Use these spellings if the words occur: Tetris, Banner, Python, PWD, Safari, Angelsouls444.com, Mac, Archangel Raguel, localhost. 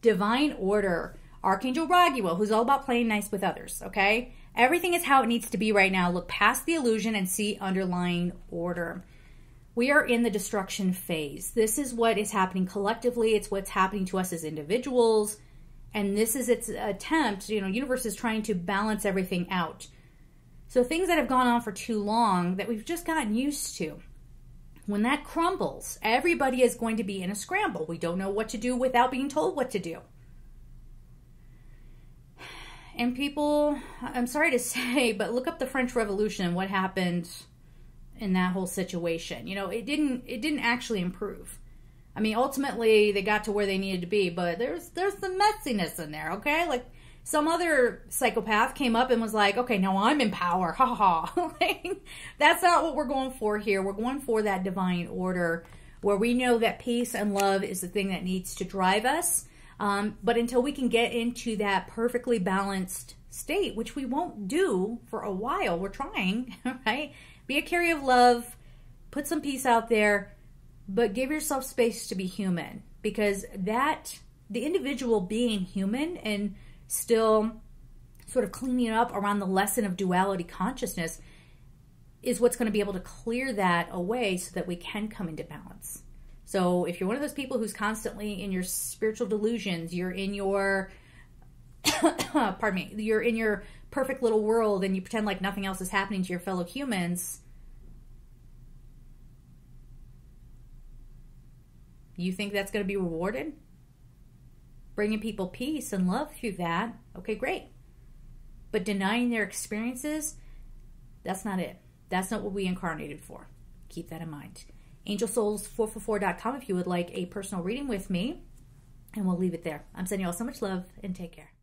divine order. Archangel Raguel, who's all about playing nice with others, okay? Everything is how it needs to be right now. Look past the illusion and see underlying order. We are in the destruction phase. This is what is happening collectively. It's what's happening to us as individuals. And this is its attempt, you know, universe is trying to balance everything out. So things that have gone on for too long that we've just gotten used to. When that crumbles, everybody is going to be in a scramble. We don't know what to do without being told what to do. And people, I'm sorry to say, but look up the French Revolution and what happened in that whole situation. You know, it didn't actually improve. I mean, ultimately they got to where they needed to be, but there's some messiness in there, okay? Like some other psychopath came up and was like, okay, now I'm in power, ha ha. Like, that's not what we're going for here. We're going for that divine order where we know that peace and love is the thing that needs to drive us. But until we can get into that perfectly balanced state, which we won't do for a while, we're trying, right? Be a carrier of love, put some peace out there, but give yourself space to be human, because that, the individual being human and still sort of cleaning up around the lesson of duality consciousness is what's going to be able to clear that away so that we can come into balance. So if you're one of those people who's constantly in your spiritual delusions, you're in your, pardon me, you're in your perfect little world and you pretend like nothing else is happening to your fellow humans, you think that's going to be rewarded? Bringing people peace and love through that, okay, great. But denying their experiences, that's not it. That's not what we incarnated for. Keep that in mind. Angelsouls444.com if you would like a personal reading with me. And we'll leave it there. I'm sending you all so much love and take care.